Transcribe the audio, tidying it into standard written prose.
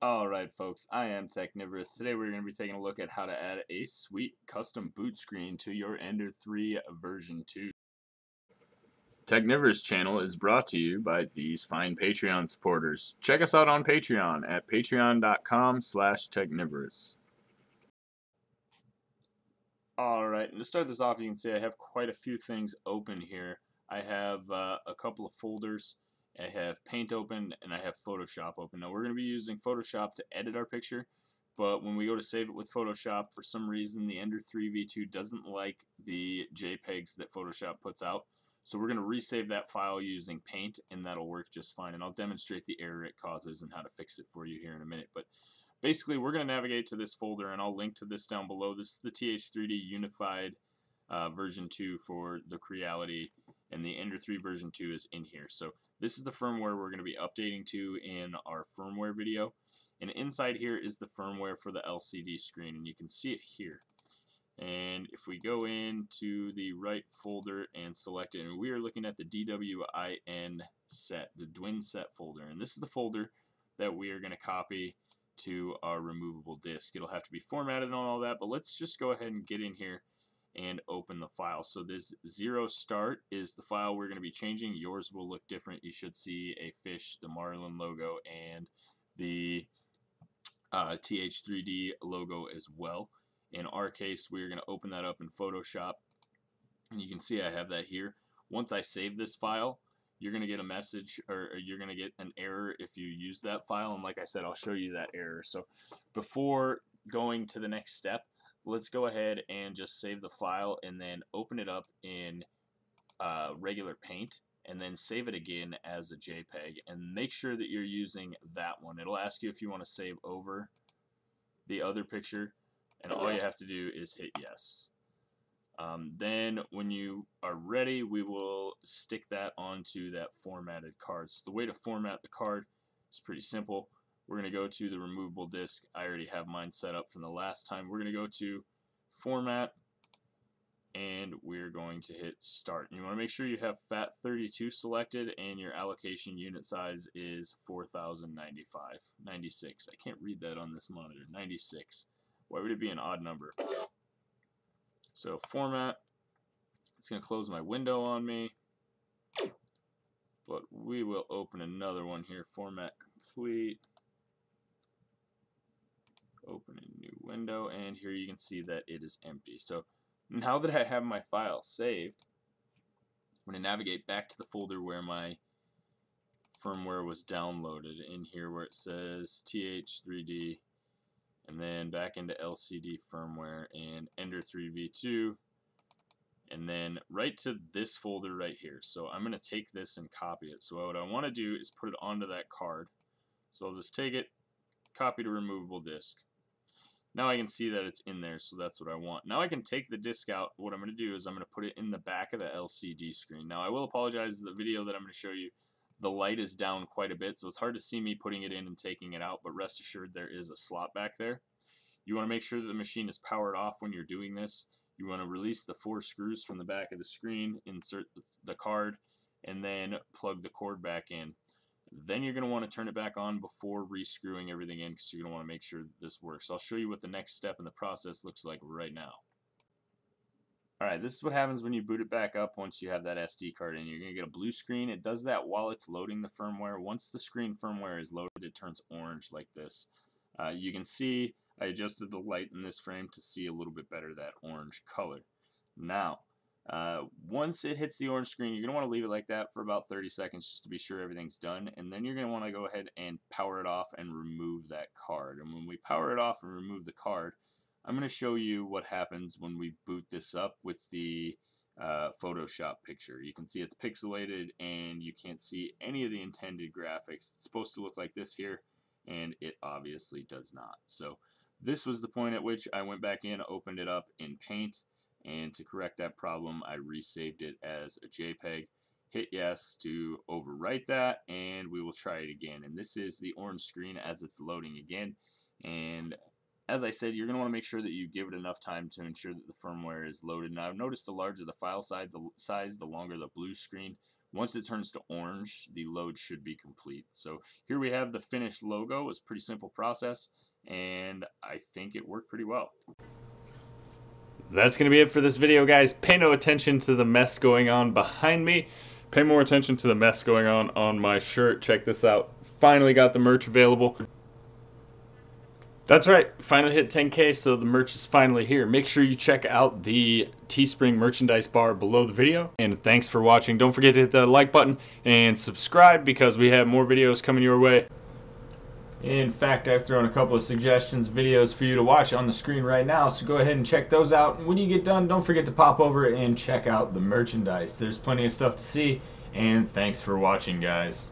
Alright folks, I am Technivorous. Today we're going to be taking a look at how to add a sweet custom boot screen to your Ender 3 version 2. Technivorous channel is brought to you by these fine Patreon supporters. Check us out on Patreon at patreon.com/technivorous. Alright, and to start this off, you can see I have quite a few things open here. I have a couple of folders. I have Paint open and I have Photoshop open. Now we're going to be using Photoshop to edit our picture, but when we go to save it with Photoshop, for some reason the Ender 3 v2 doesn't like the JPEGs that Photoshop puts out. So we're going to resave that file using Paint, and that'll work just fine. And I'll demonstrate the error it causes and how to fix it for you here in a minute. But basically we're going to navigate to this folder, and I'll link to this down below. This is the TH3D Unified version 2 for the Creality, and the Ender 3 version 2 is in here. So this is the firmware we're going to be updating to in our firmware video, and inside here is the firmware for the LCD screen, and you can see it here. And if we go into the right folder and select it, and we are looking at the DWIN set, the DWIN set folder, and this is the folder that we are going to copy to our removable disk. It'll have to be formatted and all that, but let's just go ahead and get in here and open the file. So this zero start is the file we're going to be changing. Yours will look different. You should see a fish, the Marlin logo, and the TH3D logo as well. In our case, we're going to open that up in Photoshop, and you can see I have that here. Once I save this file, you're going to get a message, or you're going to get an error if you use that file, and like I said, I'll show you that error. So before going to the next step, let's go ahead and just save the file and then open it up in regular Paint, and then save it again as a JPEG, and make sure that you're using that one. It'll ask you if you want to save over the other picture, and all you have to do is hit yes. Then when you are ready, we will stick that onto that formatted card. So the way to format the card is pretty simple. We're going to go to the removable disk. I already have mine set up from the last time. We're going to go to Format, and we're going to hit Start. And you want to make sure you have FAT32 selected, and your allocation unit size is 4095. 96. I can't read that on this monitor. 96. Why would it be an odd number? So Format. It's going to close my window on me, but we will open another one here. Format Complete. Open a new window, and here you can see that it is empty. So now that I have my file saved, I'm going to navigate back to the folder where my firmware was downloaded, in here where it says TH3D, and then back into LCD firmware and Ender 3 v2, and then right to this folder right here. So I'm going to take this and copy it. So what I want to do is put it onto that card. So I'll just take it, copy to removable disk. Now I can see that it's in there, so that's what I want. Now I can take the disk out. What I'm going to do is I'm going to put it in the back of the LCD screen. Now I will apologize, the video that I'm going to show you, the light is down quite a bit, so it's hard to see me putting it in and taking it out, but rest assured there is a slot back there. You want to make sure that the machine is powered off when you're doing this. You want to release the 4 screws from the back of the screen, insert the card, and then plug the cord back in. Then you're going to want to turn it back on before re-screwing everything in, because you're going to want to make sure this works. I'll show you what the next step in the process looks like right now. Alright, this is what happens when you boot it back up once you have that SD card in. You're going to get a blue screen. It does that while it's loading the firmware. Once the screen firmware is loaded, it turns orange like this. You can see I adjusted the light in this frame to see a little bit better that orange color. Now, once it hits the orange screen, you're going to want to leave it like that for about 30 seconds just to be sure everything's done, and then you're going to want to go ahead and power it off and remove that card. And when we power it off and remove the card, I'm going to show you what happens when we boot this up with the Photoshop picture. You can see it's pixelated and you can't see any of the intended graphics. It's supposed to look like this here, and it obviously does not. So this was the point at which I went back in, opened it up in Paint, and to correct that problem, I resaved it as a JPEG. Hit yes to overwrite that, and we will try it again. And this is the orange screen as it's loading again. And as I said, you're going to want to make sure that you give it enough time to ensure that the firmware is loaded. Now, I've noticed the larger the file size, the longer the blue screen. Once it turns to orange, the load should be complete. So here we have the finished logo. It's a pretty simple process, and I think it worked pretty well. That's going to be it for this video, guys. Pay no attention to the mess going on behind me. Pay more attention to the mess going on my shirt. Check this out. Finally got the merch available. That's right, finally hit 10K, so the merch is finally here. Make sure you check out the Teespring merchandise bar below the video. And thanks for watching. Don't forget to hit the like button and subscribe because we have more videos coming your way. In fact, I've thrown a couple of suggestions, videos for you to watch on the screen right now, so go ahead and check those out. And when you get done, don't forget to pop over and check out the merchandise. There's plenty of stuff to see, and thanks for watching, guys.